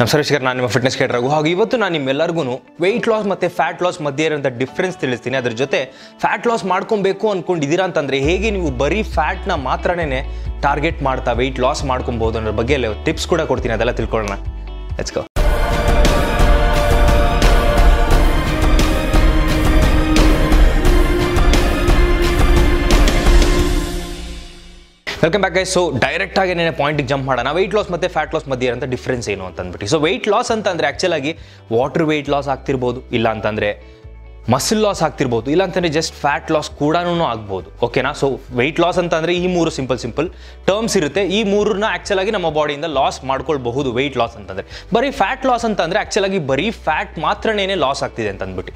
ನಮಸ್ಕಾರ, ನಾನು ನಿಮ್ಮ ಫಿಟ್ನೆಸ್ ಕೇಟ್ ರಘು. ಹಾಗೂ ಇವತ್ತು ನಾನು ನಿಮ್ಮೆಲ್ಲರಿಗೂ ವೆಯ್ಟ್ ಲಾಸ್ ಮತ್ತು ಫ್ಯಾಟ್ ಲಾಸ್ ಮಧ್ಯೆ ಇರೋಂಥ ಡಿಫ್ರೆನ್ಸ್ ತಿಳಿಸ್ತೀನಿ. ಅದ್ರ ಜೊತೆ ಫ್ಯಾಟ್ ಲಾಸ್ ಮಾಡ್ಕೊಬೇಕು ಅಂದ್ಕೊಂಡಿದ್ದೀರಾ ಅಂತಂದರೆ ಹೇಗೆ ನೀವು ಬರೀ ಫ್ಯಾಟ್ನ ಮಾತ್ರನೇ ಟಾರ್ಗೆಟ್ ಮಾಡ್ತಾ ವೆಯ್ಟ್ ಲಾಸ್ ಮಾಡ್ಕೊಬೋದು ಅನ್ನೋ ಬಗ್ಗೆ ಟಿಪ್ಸ್ ಕೂಡ ಕೊಡ್ತೀನಿ. ಅದೆಲ್ಲ ತಿಳ್ಕೊಳ್ಳೋಣ. Let's go. Welcome back guys. So ಡೈರೆಕ್ಟಾಗಿ ಏನೇ ಪಾಯಿಂಟಿಗೆ ಜಂಪ್ ಮಾಡೋಣ. ವೆಯ್ಟ್ ಲಾಸ್ ಮತ್ತು ಫ್ಯಾಟ್ ಲಾಸ್ ಮಧ್ಯೆ ಇರೋಂಥ ಡಿಫ್ರೆನ್ಸ್ ಏನು ಅಂತ ಅಂದ್ಬಿಟ್ಟು. ಸೊ ವೆಯ್ಟ್ ಲಾಸ್ ಅಂತಂದರೆ ಆ್ಯಕ್ಚುಲಾಗಿ ವಾಟರ್ ವೆಯ್ಟ್ ಲಾಸ್ ಆಗ್ತಿರ್ಬೋದು, ಇಲ್ಲ ಅಂತಂದರೆ ಮಸಿಲ್ ಲಾಸ್ ಆಗ್ತಿರ್ಬೋದು, ಇಲ್ಲ ಅಂತಂದರೆ ಜಸ್ಟ್ ಫ್ಯಾಟ್ ಲಾಸ್ ಕೂಡ ಆಗ್ಬೋದು. ಓಕೆನಾ? ಸೊ ವೆಯ್ಟ್ ಲಾಸ್ ಅಂತಂದರೆ ಈ ಮೂರು ಸಿಂಪಲ್ ಟರ್ಮ್ಸ್ ಇರುತ್ತೆ. ಈ ಮೂರನ್ನ ಆ್ಯಕ್ಚುಲಾಗಿ ನಮ್ಮ ಬಾಡಿಯಿಂದ ಲಾಸ್ ಮಾಡ್ಕೊಳ್ಬಹುದು ವೆಯ್ಟ್ ಲಾಸ್ ಅಂತಂದರೆ. ಬರೀ ಫ್ಯಾಟ್ ಲಾಸ್ ಅಂತಂದರೆ ಆ್ಯಕ್ಚುಲಾಗಿ ಬರೀ ಫ್ಯಾಟ್ ಮಾತ್ರನೇ ಲಾಸ್ ಆಗ್ತಿದೆ ಅಂತ ಅಂದ್ಬಿಟ್ಟು.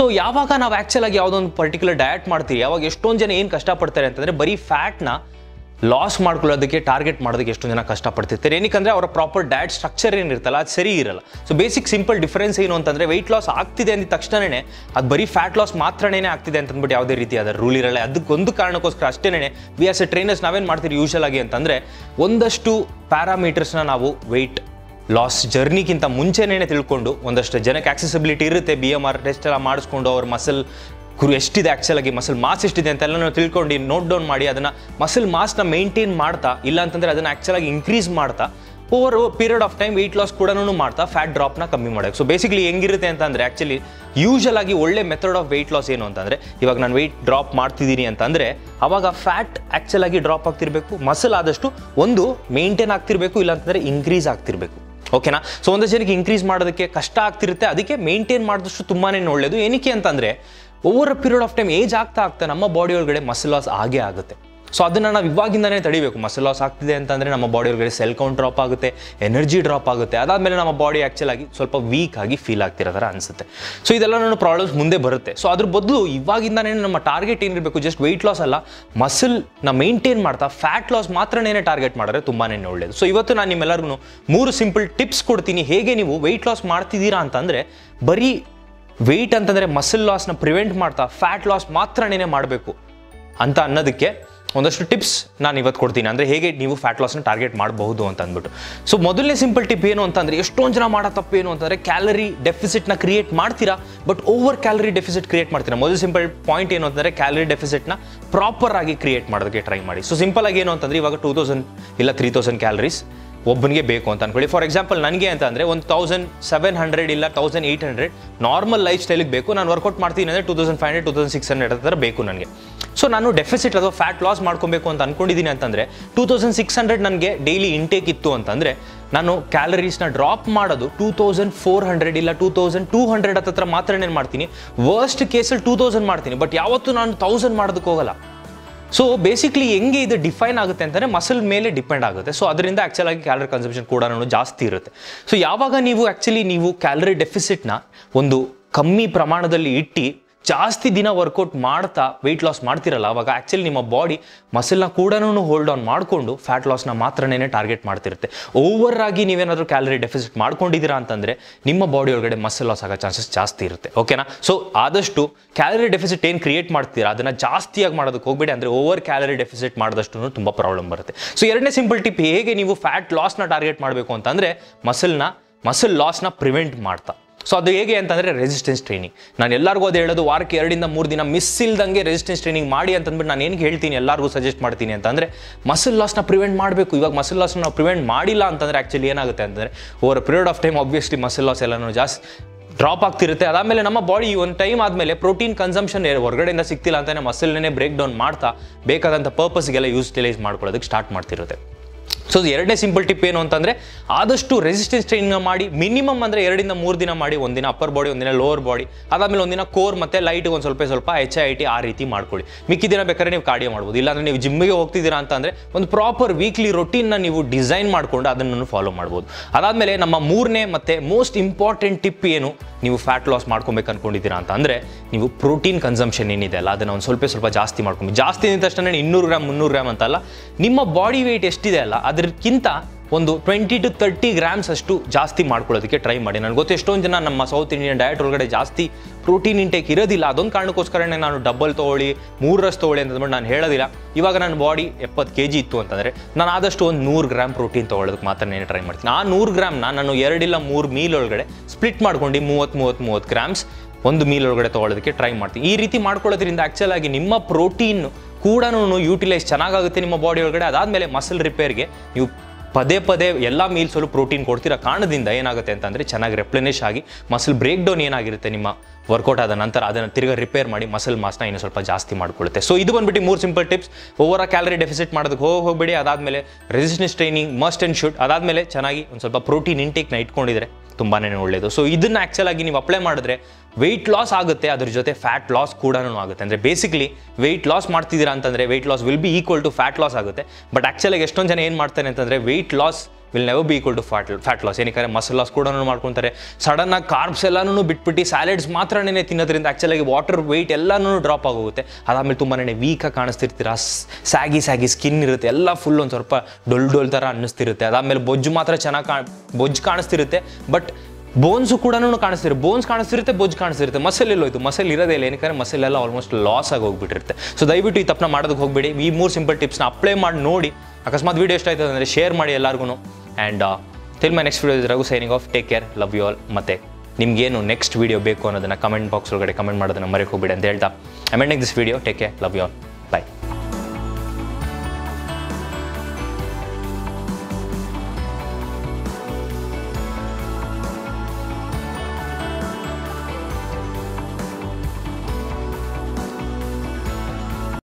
ಸೊ ಯಾವಾಗ ನಾವು ಆ್ಯಕ್ಚುಲಾಗಿ ಯಾವುದೊಂದು ಪರ್ಟಿಕ್ಯುಲರ್ ಡಯಟ್ ಮಾಡ್ತೀವಿ, ಯಾವಾಗ ಎಷ್ಟೊಂದು ಜನ ಏನು ಕಷ್ಟಪಡ್ತಾರೆ ಅಂತಂದರೆ ಬರೀ ಫ್ಯಾಟ್ನ ಲಾಸ್ ಮಾಡ್ಕೊಳ್ಳೋದಕ್ಕೆ, ಟಾರ್ಗೆಟ್ ಮಾಡೋದಕ್ಕೆ ಎಷ್ಟೊಂದು ಜನ ಕಷ್ಟಪಡ್ತಿರ್ತಾರೆ. ಏನಕ್ಕೆ? ಅವರ ಪ್ರಾಪರ್ ಡಯಟ್ ಸ್ಟ್ರಕ್ಚರ್ ಏನಿರ್ತಲ್ಲ ಅದು ಸರಿ ಇರಲ್ಲ. ಸೊ ಬೇಸಿಕ್ ಸಿಂಪಲ್ ಡಿಫ್ರೆನ್ಸ್ ಏನು ಅಂತಂದರೆ ವೆಯ್ಟ್ ಲಾಸ್ ಆಗ್ತಿದೆ ಅಂದ ತಕ್ಷಣವೇ ಅದು ಬರೀ ಫ್ಯಾಟ್ ಲಾಸ್ ಮಾತ್ರನೇ ಆಗ್ತಿದೆ ಅಂತಂದ್ಬಿಟ್ಟು ಯಾವುದೇ ರೀತಿಯಾದ ರೂಲ್ ಇರಲ್ಲ. ಅದಕ್ಕೊಂದು ಕಾರಣಕ್ಕೋಸ್ಕರ ಅಷ್ಟೇನೆ ವಿ ಆಸ್ ಎ ಟ್ರೈನರ್ಸ್ ನಾವೇನು ಮಾಡ್ತೀವಿ ಯೂಶಲ್ ಆಗಿ ಅಂತಂದರೆ, ಒಂದಷ್ಟು ಪ್ಯಾರಾಮೀಟರ್ಸ್ನ ನಾವು ವೆಯ್ಟ್ ಲಾಸ್ ಜರ್ನಿಗಿಂತ ಮುಂಚೆನೇ ತಿಳ್ಕೊಂಡು, ಒಂದಷ್ಟು ಜನಕ್ಕೆ ಆಕ್ಸೆಸಿಬಿಲಿಟಿ ಇರುತ್ತೆ, BMR ಟೆಸ್ಟ್ ಎಲ್ಲ ಮಾಡಿಸ್ಕೊಂಡು, ಅವ್ರ ಮಸಲ್ ಗುರು ಎಷ್ಟಿದೆ, ಆ್ಯಕ್ಚುಲಾಗಿ ಮಸಲ್ ಮಾಸ್ ಎಷ್ಟಿದೆ ಅಂತೆಲ್ಲ ನಾವು ತಿಳ್ಕೊಂಡು ನೋಟ್ ಡೌನ್ ಮಾಡಿ ಅದನ್ನು ಮಸಲ್ ಮಾಸ್ನ ಮೇಂಟೈನ್ ಮಾಡ್ತಾ, ಇಲ್ಲ ಅಂತಂದರೆ ಅದನ್ನು ಆ್ಯಕ್ಚುಲಾಗಿ ಇನ್ಕ್ರೀಸ್ ಮಾಡ್ತಾ, over period of time weight loss ಕೂಡ ಮಾಡ್ತಾ ಫ್ಯಾಟ್ ಡ್ರಾಪ್ನ ಕಮ್ಮಿ ಮಾಡೋಕ್ಕೆ. ಸೊ ಬೇಸಿಕಲಿ ಹೆಂಗಿರುತ್ತೆ ಅಂತಂದರೆ ಆ್ಯಕ್ಚುಲಿ ಯೂಶಲ್ ಆಗಿ ಒಳ್ಳೆ ಮೆಥಡ್ ಆಫ್ ವೆಯ್ಟ್ ಲಾಸ್ ಏನು ಅಂತಂದರೆ, ಇವಾಗ ನಾನು ವೆಯ್ಟ್ ಡ್ರಾಪ್ ಮಾಡ್ತಿದ್ದೀನಿ ಅಂತಂದರೆ ಆವಾಗ ಫ್ಯಾಟ್ ಆ್ಯಕ್ಚುಲಾಗಿ ಡ್ರಾಪ್ ಆಗ್ತಿರಬೇಕು, ಮಸಲ್ ಆದಷ್ಟು ಒಂದು ಮೇಂಟೈನ್ ಆಗ್ತಿರಬೇಕು, ಇಲ್ಲಾಂತಂದರೆ ಇನ್ಕ್ರೀಸ್ ಆಗ್ತಿರಬೇಕು. ಓಕೆನಾ? ಸೊ ಒಂದಷ್ಟು ಜನಕ್ಕೆ ಇನ್ಕ್ರೀಸ್ ಮಾಡೋದಕ್ಕೆ ಕಷ್ಟ ಆಗ್ತಿರುತ್ತೆ, ಅದಕ್ಕೆ ಮೇಂಟೈನ್ ಮಾಡಿದಷ್ಟು ತುಂಬಾ ಒಳ್ಳೆಯದು. ಏನಕ್ಕೆ ಅಂತಂದರೆ over a period of time age ಆಗ್ತಾ ಆಗ್ತಾ ನಮ್ಮ ಬಾಡಿ ಒಳಗಡೆ ಮಸಲ್ ಲಾಸ್ ಆಗೇ ಆಗುತ್ತೆ. ಸೊ ಅದನ್ನು ನಾವು ಇವಾಗಿಂದನೇ ತಡಿಬೇಕು. ಮಸಲ್ ಲಾಸ್ ಆಗ್ತಿದೆ ಅಂತಂದರೆ ನಮ್ಮ ಬಾಡಿ ಒಳಗಡೆ ಸೆಲ್ ಕೌಂಟ್ ಡ್ರಾಪ್ ಆಗುತ್ತೆ, ಎನರ್ಜಿ ಡ್ರಾಪ್ ಆಗುತ್ತೆ, ಅದಾದಮೇಲೆ ನಮ್ಮ ಬಾಡಿ ಆ್ಯಕ್ಚುಲಾಗಿ ಸ್ವಲ್ಪ ವೀಕ್ ಆಗಿ ಫೀಲ್ ಆಗ್ತಿರೋ ಥರ ಅನಿಸುತ್ತೆ. ಸೊ ಇದೆಲ್ಲ ನನ್ನ ಪ್ರಾಬ್ಲಮ್ಸ್ ಮುಂದೆ ಬರುತ್ತೆ. ಸೊ ಅದ್ರ ಬದಲು ಇವಾಗಿಂದನೇ ನಮ್ಮ ಟಾರ್ಗೆಟ್ ಏನಿರಬೇಕು, ಜಸ್ಟ್ ವೆಯ್ಟ್ ಲಾಸ್ ಅಲ್ಲ, ಮಸಲ್ನ ಮೇಂಟೈನ್ ಮಾಡ್ತಾ ಫ್ಯಾಟ್ ಲಾಸ್ ಮಾತ್ರನೇ ಟಾರ್ಗೆಟ್ ಮಾಡಿದ್ರೆ ತುಂಬಾ ಒಳ್ಳೆಯದು. ಸೊ ಇವತ್ತು ನಾನು ನಿಮ್ಮೆಲ್ಲರಿಗೂ ಮೂರು ಸಿಂಪಲ್ ಟಿಪ್ಸ್ ಕೊಡ್ತೀನಿ, ಹೇಗೆ ನೀವು ವೆಯ್ಟ್ ಲಾಸ್ ಮಾಡ್ತಿದ್ದೀರಾ ಅಂತಂದರೆ ಬರೀ ವೆಯ್ಟ್ ಅಂತಂದರೆ ಮಸಲ್ ಲಾಸ್ನ ಪ್ರಿವೆಂಟ್ ಮಾಡ್ತಾ ಫ್ಯಾಟ್ ಲಾಸ್ ಮಾತ್ರನೇ ಮಾಡಬೇಕು ಅಂತ ಅನ್ನೋದಕ್ಕೆ ಒಂದಷ್ಟು ಟಿಪ್ಸ್ ನಾನು ಇವತ್ತು ಕೊಡ್ತೀನಿ. ಅಂದರೆ ಹೇಗೆ ನೀವು ಫ್ಯಾಟ್ ಲಾಸ್ನ ಟಾರ್ಗೆಟ್ ಮಾಡಬಹುದು ಅಂತ ಅಂದ್ಬಿಟ್ಟು. ಸೊ ಮೊದಲನೇ ಸಿಂಪಲ್ ಟಿಪ್ ಏನು ಅಂತಂದರೆ, ಎಷ್ಟೊಂದು ಜನ ಮಾಡೋ ತಪ್ಪೇನು ಅಂತಂದರೆ ಕ್ಯಾಲರಿ ಡೆಫಿಸಿಟ್ನ ಕ್ರಿಯೇಟ್ ಮಾಡ್ತೀರಾ, but over calorie deficit create ಮಾಡ್ತೀರಾ. ಮೊದಲು ಸಿಂಪಲ್ ಪಾಯಿಂಟ್ ಏನು ಅಂತಂದರೆ ಕ್ಯಾಲರಿ ಡೆಫಿಸಿಟ್ನ ಪ್ರಾಪರ್ ಆಗಿ ಕ್ರಿಯೇಟ್ ಮಾಡೋದಕ್ಕೆ ಟ್ರೈ ಮಾಡಿ. ಸೊ ಸಿಂಪಲ್ ಆಗಿ ಏನು ಅಂತಂದರೆ, ಇವಾಗ 2000 ಇಲ್ಲ 3000 ಕ್ಯಾಲರೀಸ್ ಒಬ್ಬನಿಗೆ ಬೇಕು ಅಂತ ಅಂದ್ಕೊಳ್ಳಿ. ಫಾರ್ ಎಕ್ಸಾಂಪಲ್ ನನಗೆ ಅಂತ ಅಂದರೆ 1700 ಇಲ್ಲ 1800 ನಾರ್ಮಲ್ ಲೈಫ್ ಸ್ಟೈಲಿಗೆ ಬೇಕು. ನಾನು ವರ್ಕೌಟ್ ಮಾಡ್ತೀನಿ ಅಂದರೆ 2500 2600 ಥರ ಬೇಕು ನನಗೆ. ಸೊ ನಾನು ಡೆಫಿಸಿಟ್ ಅಥವಾ ಫ್ಯಾಟ್ ಲಾಸ್ ಮಾಡ್ಕೊಬೇಕು ಅಂತ ಅಂದ್ಕೊಂಡಿದ್ದೀನಿ ಅಂತಂದರೆ 2600 ನನಗೆ ಡೈಲಿ ಇಂಟೇಕ್ ಇತ್ತು ಅಂತಂದರೆ ನಾನು ಕ್ಯಾಲರೀಸ್ನ ಡ್ರಾಪ್ ಮಾಡೋದು 2400 ಇಲ್ಲ 2200 ಹತ್ರ ಮಾತ್ರ ಏನು ಮಾಡ್ತೀನಿ, ವರ್ಸ್ಟ್ ಕೇಸಲ್ಲಿ 2000 ಮಾಡ್ತೀನಿ, ಬಟ್ ಯಾವತ್ತೂ ನಾನು 1000 ಮಾಡೋದಕ್ಕೆ ಹೋಗಲ್ಲ. ಸೊ ಬೇಸಿಕಲಿ ಹೆಂಗೆ ಇದು ಡಿಫೈನ್ ಆಗುತ್ತೆ ಅಂತಂದರೆ ಮಸಲ್ ಮೇಲೆ ಡಿಪೆಂಡ್ ಆಗುತ್ತೆ. ಸೊ ಅದರಿಂದ ಆ್ಯಕ್ಚುಲಾಗಿ ಕ್ಯಾಲರಿ ಕನ್ಸಂಪ್ಷನ್ ಕೂಡ ಜಾಸ್ತಿ ಇರುತ್ತೆ. ಸೊ ಯಾವಾಗ ನೀವು ಆ್ಯಕ್ಚುಲಿ ನೀವು ಕ್ಯಾಲರಿ ಡೆಫಿಸಿಟ್ನ ಒಂದು ಕಮ್ಮಿ ಪ್ರಮಾಣದಲ್ಲಿ ಇಟ್ಟು ಜಾಸ್ತಿ ದಿನ ವರ್ಕೌಟ್ ಮಾಡ್ತಾ ವೆಯ್ಟ್ ಲಾಸ್ ಮಾಡ್ತಿರಲ್ಲ, ಆವಾಗ ಆ್ಯಕ್ಚುಲಿ ನಿಮ್ಮ ಬಾಡಿ ಮಸಲ್ನ ಕೂಡ ಹೋಲ್ಡ್ ಆನ್ ಮಾಡಿಕೊಂಡು ಫ್ಯಾಟ್ ಲಾಸ್ನ ಮಾತ್ರನೇ ಟಾರ್ಗೆಟ್ ಮಾಡ್ತಿರುತ್ತೆ. ಓವರ್ ಆಗಿ ನೀವೇನಾದರೂ ಕ್ಯಾಲರಿ ಡೆಫಿಸಿಟ್ ಮಾಡ್ಕೊಂಡಿದ್ದೀರಾ ಅಂತಂದರೆ ನಿಮ್ಮ ಬಾಡಿ ಒಳಗಡೆ ಮಸಲ್ ಲಾಸ್ ಆಗೋ ಚಾನ್ಸಸ್ ಜಾಸ್ತಿ ಇರುತ್ತೆ. ಓಕೆನಾ? ಸೊ ಆದಷ್ಟು ಕ್ಯಾಲರಿ ಡೆಫಿಸಿಟ್ ಏನು ಕ್ರಿಯೇಟ್ ಮಾಡ್ತೀರಾ ಅದನ್ನು ಜಾಸ್ತಿಯಾಗಿ ಮಾಡೋದಕ್ಕೆ ಹೋಗಬೇಡಿ, ಅಂದರೆ ಓವರ್ ಕ್ಯಾಲರಿ ಡೆಫಿಸಿಟ್ ಮಾಡಿದಷ್ಟು ತುಂಬ ಪ್ರಾಬ್ಲಮ್ ಬರುತ್ತೆ. ಸೊ ಎರಡನೇ ಸಿಂಪಲ್ ಟಿಪ್, ಹೇಗೆ ನೀವು ಫ್ಯಾಟ್ ಲಾಸ್ನ ಟಾರ್ಗೆಟ್ ಮಾಡಬೇಕು ಅಂತಂದರೆ ಮಸಲ್ ಲಾಸ್ನ ಪ್ರಿವೆಂಟ್ ಮಾಡ್ತಾ. ಸೊ ಅದು ಹೇಗೆ ಅಂತಂದರೆ ರೆಸಿಸ್ಟೆನ್ಸ್ ಟ್ರೈನಿಂಗ್. ನಾನು ಎಲ್ಲರಿಗೂ ಅದು ಹೇಳೋದು, ವಾರಕ್ಕೆ 2 ಇಂದ 3 ದಿನ ಮಿಸ್ ಇಲ್ದಂಗೆ ರೆಸಿಸ್ಟೆನ್ಸ್ ಟ್ರೈನಿಂಗ್ ಮಾಡಿ ಅಂತಂದ್ಬಿಟ್ಟು ನಾನು ಏನಕ್ಕೆ ಹೇಳ್ತೀನಿ, ಎಲ್ಲರಿಗೂ ಸಜೆಸ್ಟ್ ಮಾಡ್ತೀನಿ ಅಂತಂದರೆ ಮಸಲ್ ಲಾಸ್ನ ಪ್ರಿವೆಂಟ್ ಮಾಡಬೇಕು. ಇವಾಗ ಮಸಲ್ ಲಾಸ್ನ ನಾವು ಪ್ರಿವೆಂಟ್ ಮಾಡಿಲ್ಲ ಅಂತಂದರೆ ಆ್ಯಕ್ಚುಲಿ ಏನಾಗುತ್ತೆ ಅಂತಂದರೆ over period of time obviously muscle loss ಎಲ್ಲನೂ ಜಾಸ್ತಿ ಡ್ರಾಪ್ ಆಗ್ತಿರುತ್ತೆ. ಅದಾದಮೇಲೆ ನಮ್ಮ ಬಾಡಿ ಒಂದು ಟೈಮ್ ಆದಮೇಲೆ ಪ್ರೋಟೀನ್ ಕನ್ಸಂಪ್ಷನ್ ಹೊರಗಡೆಯಿಂದ ಸಿಗ್ತಿಲ್ಲ ಅಂತಲೇ ಮಸಲ್ನೇ ಬ್ರೇಕ್ ಡೌನ್ ಮಾಡ್ತಾ ಬೇಕಾದಂಥ ಪರ್ಪಸ್ಗೆಲ್ಲ ಯೂಟಿಲೈಸ್ ಮಾಡ್ಕೊಳ್ಳೋದಕ್ಕೆ ಸ್ಟಾರ್ಟ್ ಮಾಡ್ತಿರುತ್ತೆ. ಸೊ ಎರಡನೇ ಸಿಂಪಲ್ ಟಿಪ್ ಏನು ಅಂತಂದರೆ ಆದಷ್ಟು ರೆಸಿಸ್ಟೆನ್ಸ್ ಟ್ರೈನಿಂಗ್ ಮಾಡಿ, ಮಿನಿಮಮ್ ಅಂದರೆ 2 ಇಂದ 3 ದಿನ ಮಾಡಿ, ಒಂದಿನ ಅಪ್ಪರ್ ಬಾಡಿ, ಒಂದಿನ ಲೋವರ್ ಬಾಡಿ, ಅದಾದಮೇಲೆ ಒಂದಿನ ಕೋರ್ ಮತ್ತು ಲೈಟ್ ಒಂದು ಸ್ವಲ್ಪ HIIT ಆ ರೀತಿ ಮಾಡ್ಕೊಳ್ಳಿ. ಮಿಕ್ಕಿದಿನ ಬೇಕಾದ್ರೆ ನೀವು ಕಾರ್ಡಿಯೋ ಮಾಡ್ಬೋದು, ಇಲ್ಲಾಂದರೆ ನೀವು ಜಿಮ್ಮಿಗೆ ಹೋಗ್ತಿದ್ದೀರಾ ಅಂತಂದರೆ ಒಂದು ಪ್ರಾಪರ್ ವೀಕ್ಲಿ ರೊಟೀನ್ನ ನೀವು ಡಿಸೈನ್ ಮಾಡಿಕೊಂಡು ಅದನ್ನು ಫಾಲೋ ಮಾಡ್ಬೋದು. ಅದಾದಮೇಲೆ ನಮ್ಮ ಮೂರನೇ ಮತ್ತು ಮೋಸ್ಟ್ ಇಂಪಾರ್ಟೆಂಟ್ ಟಿಪ್ ಏನು, ನೀವು ಫ್ಯಾಟ್ ಲಾಸ್ ಮಾಡ್ಕೊಬೇಕು ಅಂದ್ಕೊಂಡಿದ್ದೀರಾ ಅಂತಂದರೆ ನೀವು ಪ್ರೋಟೀನ್ ಕನ್ಸಂಪ್ಷನ್ ಏನಿದೆ ಅಲ್ಲ ಅದನ್ನು ಒಂದು ಸ್ವಲ್ಪ ಜಾಸ್ತಿ ಮಾಡ್ಕೊಂಡು, ಜಾಸ್ತಿ ಅಂದ ತಕ್ಷಣ 200 ಗ್ರಾಮ್ 300 ಗ್ರಾಮ್ ಅಂತಲ್ಲ, ನಿಮ್ಮ ಬಾಡಿ ವೆಯ್ಟ್ ಎಷ್ಟಿದೆ ಅಲ್ಲ ಅದಕ್ಕಿಂತ ಒಂದು 20 to 30 grams ಅಷ್ಟು ಜಾಸ್ತಿ ಮಾಡ್ಕೊಳ್ಳೋದಕ್ಕೆ ಟ್ರೈ ಮಾಡಿ. ನನಗೆ ಗೊತ್ತು ಎಷ್ಟೊಂದು ಜನ ನಮ್ಮ ಸೌತ್ ಇಂಡಿಯನ್ ಡಯಟ್ ಒಳಗಡೆ ಜಾಸ್ತಿ ಪ್ರೋಟೀನ್ ಇಂಟೇಕ್ ಇರೋದಿಲ್ಲ, ಅದೊಂದು ಕಾರಣಕ್ಕೋಸ್ಕರನೇ ನಾನು ಡಬಲ್ ತೊಗೊಳ್ಳಿ 3 ರಷ್ಟು ತೊಗೊಳ್ಳಿ ಅಂತಂದ್ಬಿಟ್ಟು ನಾನು ಹೇಳೋದಿಲ್ಲ. ಇವಾಗ ನನ್ನ ಬಾಡಿ 70 kg ಇತ್ತು ಅಂತಂದರೆ ನಾನು ಆದಷ್ಟು ಒಂದು 100 ಗ್ರಾಮ್ ಪ್ರೋಟೀನ್ ತೊಗೊಳ್ಳೋದಕ್ಕೆ ಮಾತ್ರ ನಾನು ಟ್ರೈ ಮಾಡ್ತೀನಿ. ಆ 100 ಗ್ರಾಮ್ನ ನಾನು 2 ಇಲ್ಲ 3 ಮೀಲ್ ಒಳಗಡೆ ಸ್ಪ್ಲಿಟ್ ಮಾಡ್ಕೊಂಡು 30 ಗ್ರಾಮ್ಸ್ ಒಂದು ಮೀಲ್ ಒಳಗಡೆ ತೊಗೊಳ್ಳೋದಕ್ಕೆ ಟ್ರೈ ಮಾಡ್ತೀನಿ. ಈ ರೀತಿ ಮಾಡ್ಕೊಳ್ಳೋದ್ರಿಂದ ಆ್ಯಕ್ಚುಲ್ ಆಗಿ ನಿಮ್ಮ ಪ್ರೋಟೀನ್ ಕೂಡ ಯೂಟಿಲೈಸ್ ಚೆನ್ನಾಗಾಗುತ್ತೆ ನಿಮ್ಮ ಬಾಡಿ ಒಳಗಡೆ. ಅದಾದಮೇಲೆ ಮಸಲ್ ರಿಪೇರ್ಗೆ ನೀವು ಪದೇ ಪದೇ ಎಲ್ಲ ಮೀಲ್ಸಲ್ಲೂ ಪ್ರೋಟೀನ್ ಕೊಡ್ತಿರೋ ಕಾರಣದಿಂದ ಏನಾಗುತ್ತೆ ಅಂತಂದರೆ ಚೆನ್ನಾಗಿ ರೆಪ್ಲೆನಿಶ್ ಆಗಿ ಮಸಲ್ ಬ್ರೇಕ್ ಡೌನ್ ಏನಾಗಿರುತ್ತೆ ನಿಮ್ಮ ವರ್ಕೌಟ್ ಆದ ನಂತರ ಅದನ್ನು ತಿರ್ಗಿ ರಿಪೇರ್ ಮಾಡಿ ಮಸಲ್ ಮಾಸ್ನ ಇನ್ನೂ ಸ್ವಲ್ಪ ಜಾಸ್ತಿ ಮಾಡಿಕೊಳ್ಳುತ್ತೆ. ಸೊ ಇದು ಬಂದ್ಬಿಟ್ಟು 3 ಸಿಂಪಲ್ ಟಿಪ್ಸ್. ಓವರ್ ಆ ಕ್ಯಾಲರಿ ಡೆಫಿಸಿಟ್ ಮಾಡೋದಕ್ಕೆ ಹೋಗಬೇಡಿ. ಅದಾದಮೇಲೆ resistance training must and should. ಅದಾದಮೇಲೆ ಚೆನ್ನಾಗಿ ಒಂದು ಸ್ವಲ್ಪ ಪ್ರೋಟೀನ್ ಇಂಟೇಕ್ನ ಇಟ್ಕೊಂಡಿದ್ರೆ ತುಂಬಾ ಒಳ್ಳೆಯದು. ಸೊ ಇದನ್ನು ಆ್ಯಕ್ಚುಲ್ ಆಗಿ ನೀವು ಅಪ್ಲೈ ಮಾಡಿದ್ರೆ ವೆಯ್ಟ್ ಲಾಸ್ ಆಗುತ್ತೆ, ಅದ್ರ ಜೊತೆ ಫ್ಯಾಟ್ ಲಾಸ್ ಕೂಡ ಆಗುತ್ತೆ. ಅಂದರೆ ಬೇಸಿಕಲಿ ವೆಯ್ಟ್ ಲಾಸ್ ಮಾಡ್ತಿದ್ದೀರಾ ಅಂತಂದರೆ weight loss will be equal to fat loss ಆಗುತ್ತೆ. ಬಟ್ ಆ್ಯಕ್ಚುಲಾಗಿ ಎಷ್ಟೊಂದು ಜನ ಏನು ಮಾಡ್ತಾರೆ ಅಂತಂದರೆ weight loss will never be equal to fat loss. ಏನಕ್ಕೆ ಮಸಲ್ ಲಾಸ್ ಕೂಡ ಮಾಡ್ಕೊತಾರೆ. ಸಡನ್ನಾಗಿ ಕಾರ್ಬ್ಸ್ ಎಲ್ಲನೂ ಬಿಟ್ಬಿಟ್ಟು ಸ್ಯಾಲೆಡ್ಸ್ ಮಾತ್ರನೇ ತಿನ್ನೋದ್ರಿಂದ ಆ್ಯಕ್ಚುಲಾಗಿ ವಾಟರ್ ವೆಯ್ಟ್ ಎಲ್ಲನೂ ಡ್ರಾಪ್ ಆಗೋಗುತ್ತೆ. ಅದಾದಮೇಲೆ ತುಂಬಾನೇ ವೀಕಾಗಿ ಕಾಣಿಸ್ತಿರ್ತೀರ, ಸ್ಯಾಗಿ ಸ್ಕಿನ್ ಇರುತ್ತೆ, ಎಲ್ಲ ಫುಲ್ ಒಂದು ಸ್ವಲ್ಪ ಡೊಲ್ ಥರ ಅನ್ನಿಸ್ತಿರುತ್ತೆ. ಅದಾದಮೇಲೆ ಬೊಜ್ಜು ಮಾತ್ರ ಚೆನ್ನಾಗಿ ಬೊಜ್ಜು ಕಾಣಿಸ್ತಿರುತ್ತೆ, ಬಟ್ ಬೋನ್ಸು ಕೂಡ ಕಾಣಿಸ್ತಿರುತ್ತೆ. ಬೋನ್ಸ್ ಕಾಣಿಸ್ತಿರುತ್ತೆ, ಬೊಜ್ಜು ಕಾಣಿಸ್ತಿರುತ್ತೆ, ಮಸಲ್ ಎಲ್ಲೋಯ್ತು, ಮಸಲ್ ಇರೋದೇ ಇಲ್ಲ. ಏನಕ್ಕೆ ಮಸಲ್ ಎಲ್ಲ ಆಲ್ಮೋಸ್ಟ್ ಲಾಸ್ ಆಗಿ ಹೋಗ್ಬಿಟ್ಟಿರುತ್ತೆ. ಸೊ ದಯವಿಟ್ಟು ಈ ತಪ್ಪನ್ನ ಮಾಡೋದಕ್ಕೆ ಹೋಗಬೇಡಿ. ಈ 3 ಸಿಂಪಲ್ ಟಿಪ್ಸ್ನ ಅಪ್ಲೈ ಮಾಡಿ ನೋಡಿ. ಅಕಸ್ಮಾತ್ ವೀಡಿಯೋ ಇಷ್ಟ ಆಯಿತು ಅಂದರೆ ಶೇರ್ ಮಾಡಿ ಎಲ್ಲರಿಗೂ. And till my next video is Raghu signing off. Take care, love you all. ಮತ್ತೆ ನಿಮಗೇನು ನೆಕ್ಸ್ಟ್ ವೀಡಿಯೋ ಬೇಕು ಅನ್ನೋದನ್ನು ಕಮೆಂಟ್ ಬಾಕ್ಸ್ ಒಳಗಡೆ ಕಮೆಂಟ್ ಮಾಡೋದನ್ನು ಮರೆಯೋಕೆ ಹೋಗಬೇಡಿ ಅಂತ ಹೇಳ್ತಾ I ending this video. Take care, love you all, bye.